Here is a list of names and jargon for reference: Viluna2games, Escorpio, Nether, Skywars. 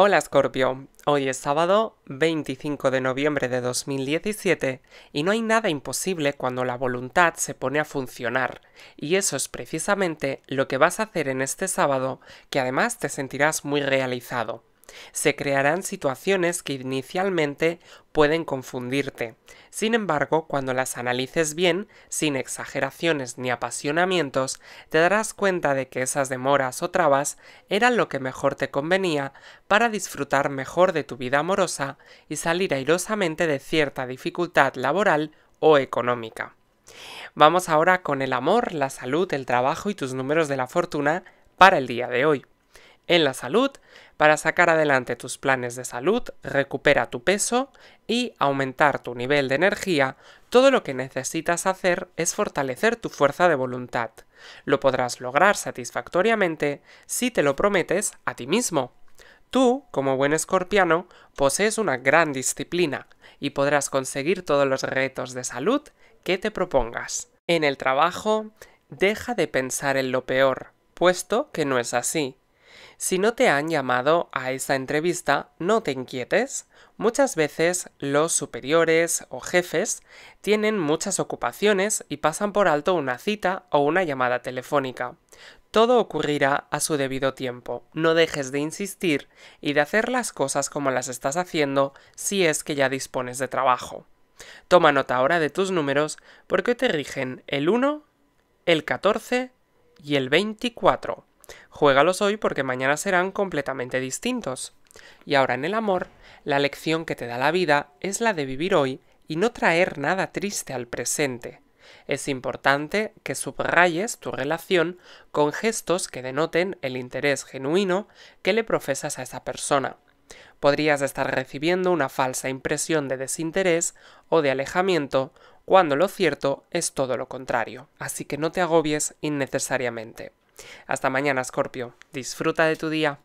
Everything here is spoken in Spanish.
Hola Escorpio, hoy es sábado 25 de noviembre de 2017 y no hay nada imposible cuando la voluntad se pone a funcionar, y eso es precisamente lo que vas a hacer en este sábado, que además te sentirás muy realizado. Se crearán situaciones que inicialmente pueden confundirte. Sin embargo, cuando las analices bien, sin exageraciones ni apasionamientos, te darás cuenta de que esas demoras o trabas eran lo que mejor te convenía para disfrutar mejor de tu vida amorosa y salir airosamente de cierta dificultad laboral o económica. Vamos ahora con el amor, la salud, el trabajo y tus números de la fortuna para el día de hoy. En la salud, para sacar adelante tus planes de salud, recupera tu peso y aumentar tu nivel de energía, todo lo que necesitas hacer es fortalecer tu fuerza de voluntad. Lo podrás lograr satisfactoriamente si te lo prometes a ti mismo. Tú, como buen escorpiano, posees una gran disciplina y podrás conseguir todos los retos de salud que te propongas. En el trabajo, deja de pensar en lo peor, puesto que no es así. Si no te han llamado a esa entrevista, no te inquietes. Muchas veces los superiores o jefes tienen muchas ocupaciones y pasan por alto una cita o una llamada telefónica. Todo ocurrirá a su debido tiempo. No dejes de insistir y de hacer las cosas como las estás haciendo si es que ya dispones de trabajo. Toma nota ahora de tus números porque te rigen el 1, el 14 y el 24. Juégalos hoy porque mañana serán completamente distintos. Y ahora en el amor, la lección que te da la vida es la de vivir hoy y no traer nada triste al presente. Es importante que subrayes tu relación con gestos que denoten el interés genuino que le profesas a esa persona. Podrías estar recibiendo una falsa impresión de desinterés o de alejamiento, cuando lo cierto es todo lo contrario. Así que no te agobies innecesariamente. Hasta mañana, Escorpio. Disfruta de tu día.